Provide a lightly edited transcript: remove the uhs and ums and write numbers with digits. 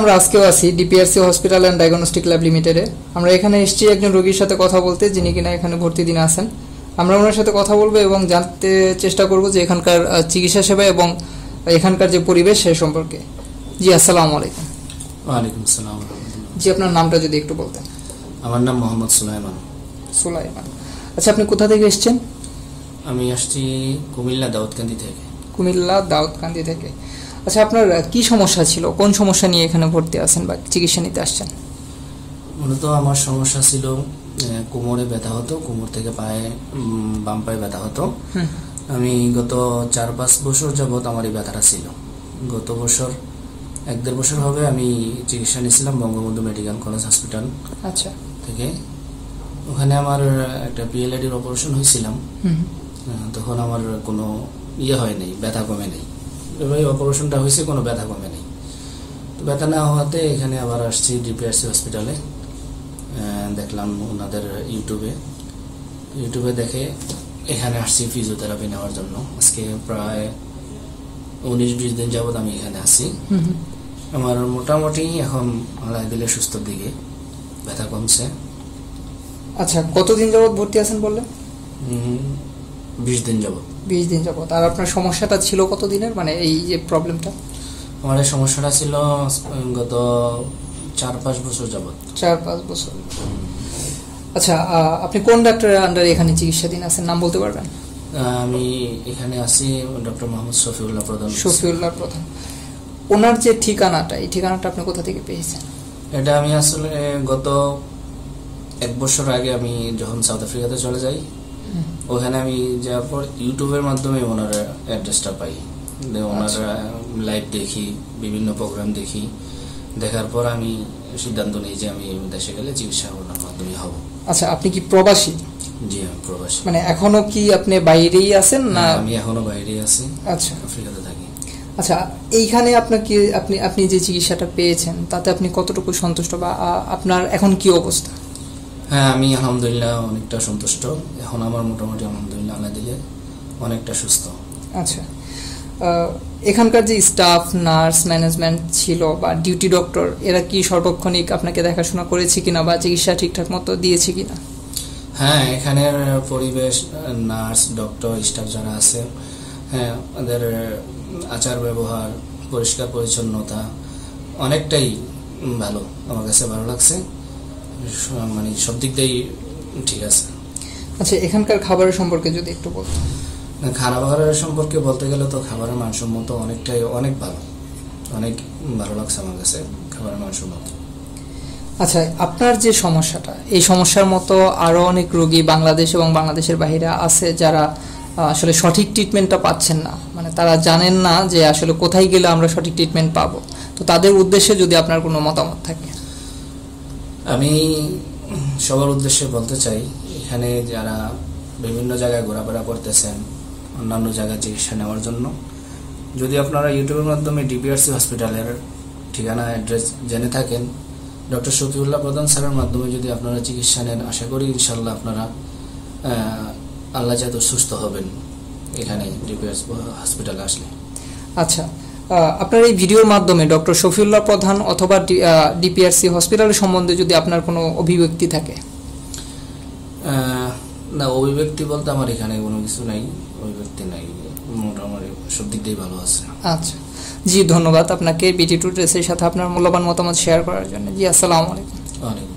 আমরা আজকেও আছি DPRC hospital and diagnostic lab লিমিটেডে। আমরা এখানে এসেছি একজন রোগীর সাথে কথা বলতে, যিনি কিনা এখানে ভর্তি দিনে আছেন। আমরা ওনার সাথে কথা বলবো এবং জানতে চেষ্টা করব যে এখানকার চিকিৎসা সেবা এবং এখানকার যে পরিবেশ সে সম্পর্কে। জি, আসসালামু আলাইকুম। ওয়ালাইকুম আসসালাম। জি, আপনার নামটা যদি একটু বলতেন। আমার নাম মোহাম্মদ সুলাইমান। সুলাইমান, আচ্ছা আপনি কোথা থেকে এসেছেন? আমি আসছি কুমিল্লা দাউদকান্দি থেকে। কুমিল্লা দাউদকান্দি থেকে। আচ্ছা, আপনার কি সমস্যা ছিল? কোন সমস্যা নিয়ে এখানে ভর্তি আছেন বা চিকিৎসা নিতে আসছেন? মূলত আমার সমস্যা ছিল কোমরে ব্যথা হতো, কোমর থেকে পায়ে বাম পায়ে ব্যথা হতো। আমি গত 4-5 বছর যাবত আমার এই ব্যথাটা ছিল। গত বছর 1-1.5 বছর হবে আমি চিকিৎসা নিয়েছিলাম বঙ্গবন্ধু মেডিকেল কলেজ হসপিটাল। আচ্ছা। থেকে ওখানে আমার একটা পিএলআইডির অপারেশন হয়েছিলাম, তখন আমার কোনো ইয়ে হয় নাই, ব্যথা কমে নেই। অপারেশনটা হয়েছে, কোনো ব্যথা কমে নেই। তো ব্যথা না হওয়াতে এখানে আবার আসছি ডিপিআরসি হসপিটালে। দেখলাম ওনাদের ইউটিউবে দেখে এখানে আসছি ফিজিওথেরাপি নেওয়ার জন্য। আজকে প্রায় 19-20 দিন যাবৎ আমি এখানে আসি। আমার মোটামুটি এখন আল্লাহ দিলে সুস্থ দিকে, ব্যথা কমছে। আচ্ছা, কতদিন যাবৎ ভর্তি আছেন বললেন? 20 দিন যাবৎ। 20 দিন যাবৎ। আর আপনার সমস্যাটা ছিল কতদিনের, মানে এই যে প্রবলেমটা? আমার এই সমস্যাটা ছিল গত 4-5 বছর যাবৎ। 4-5 বছর। আচ্ছা, আপনি কোন ডাক্তারের আন্ডারে এখানে চিকিৎসাধীন আছেন, নাম বলতে পারবেন? আমি এখানে আছি ডক্টর মোহাম্মদ শফিউল্লাহ প্রধান। শফিউল্লাহ প্রধান। ওনার যে ঠিকানাটা, এই ঠিকানাটা আপনি কোথা থেকে পেয়েছেন? এটা আমি আসলে গত 1 বছর আগে আমি যখন সাউথ আফ্রিকাতে চলে যাই, ওখানে আমি যাওয়ার পর ইউটিউবের মাধ্যমে ওনার অ্যাড্রেসটা পাই। ওনার লাইভ দেখি, বিভিন্ন প্রোগ্রাম দেখি। দেখার পর আমি সিদ্ধান্ত নিই যে আমি দেশে গেলে চিকিৎসা ওনার মাধ্যমে হব। আচ্ছা, আপনি কি প্রবাসী? জি, আমি প্রবাসী। মানে এখনো কি আপনি বাইরেই আছেন? না, আমি এখনো বাইরেই আছি। আচ্ছা, আফ্রিকাতে থাকি। আচ্ছা, এইখানে আপনাকে আপনি যে চিকিৎসাটা পেয়েছেন তাতে আপনি কতটুকু সন্তুষ্ট বা আপনার এখন কি অবস্থা? হ্যাঁ, আমি আলহামদুলিল্লাহ অনেকটা সন্তুষ্ট। এখন আমার মোটামুটি আলহামদুলিল্লাহ আল্লাহ দিলে অনেকটা সুস্থ। আচ্ছা, এখানকার যে স্টাফ, নার্স, ম্যানেজমেন্ট ছিল বা ডিউটি ডক্টর, এরা কি সর্বক্ষণিক আপনাকে দেখাশোনা করেছে কিনা বা চিকিৎসা ঠিকঠাক মতো দিয়েছে কিনা? হ্যাঁ, এখানের পরিবেশ, নার্স, ডক্টর, স্টাফ যারা আছে, হ্যাঁ, ওদের আচার ব্যবহার, পরিষ্কার পরিচ্ছন্নতা অনেকটাই ভালো। আমার কাছে ভালো লাগছে, মানে সব দিক দিয়েই ঠিক আছে। আচ্ছা, এখানকার খাবারের সম্পর্কে যদি একটু বলতেন। খাবারের সম্পর্কে বলতে গেলে তো খাবারের মানসম্মত অনেকটাই অনেক ভালো লাগছে আমার কাছে, খাবারের মানসম্মত। আচ্ছা, আপনার যে সমস্যাটা, এই সমস্যার মতো আরও অনেক রোগী বাংলাদেশ এবং বাংলাদেশের বাইরে আছে যারা আসলে সঠিক ট্রিটমেন্টটা পাচ্ছেন না, মানে তারা জানেন না যে আসলে কোথায় গেলে আমরা সঠিক ট্রিটমেন্ট পাবো। তো তাদের উদ্দেশ্যে যদি আপনার কোনো মতামত থাকে। আমি সবার উদ্দেশ্যে বলতে চাই, এখানে যারা বিভিন্ন জায়গায় ঘোরাফেরা করতেছেন অন্যান্য জায়গায় চিকিৎসা নেওয়ার জন্য, যদি আপনারা ইউটিউবের মাধ্যমে ডিপিআরসি হসপিটালের ঠিকানা, অ্যাড্রেস জেনে থাকেন, ডক্টর শফিউল্লাহ প্রধান স্যারের মাধ্যমে যদি আপনারা চিকিৎসা নেন, আশা করি ইনশাল্লাহ আপনারা আল্লাহ যত সুস্থ হবেন এখানে ডিপিআরসি হসপিটালে আসলে। আচ্ছা, আপনার এই ভিডিওর মাধ্যমে ডক্টর শফিউল্লাহ প্রধান অথবা ডিপিআরসি হসপিটালের সম্বন্ধে যদি আপনার কোনো অভিব্যক্তি থাকে। না, অভিব্যক্তি বলতে আমার এখানে কোনো কিছু নাই, অভিব্যক্তি নাই, মোটামুটি সব দিক দিয়ে ভালো আছে। আচ্ছা, জি, ধন্যবাদ আপনাকে বিটি টু ট্রেসের সাথে আপনার মূল্যবান মতামত শেয়ার করার জন্য। জি, আসসালামু আলাইকুম।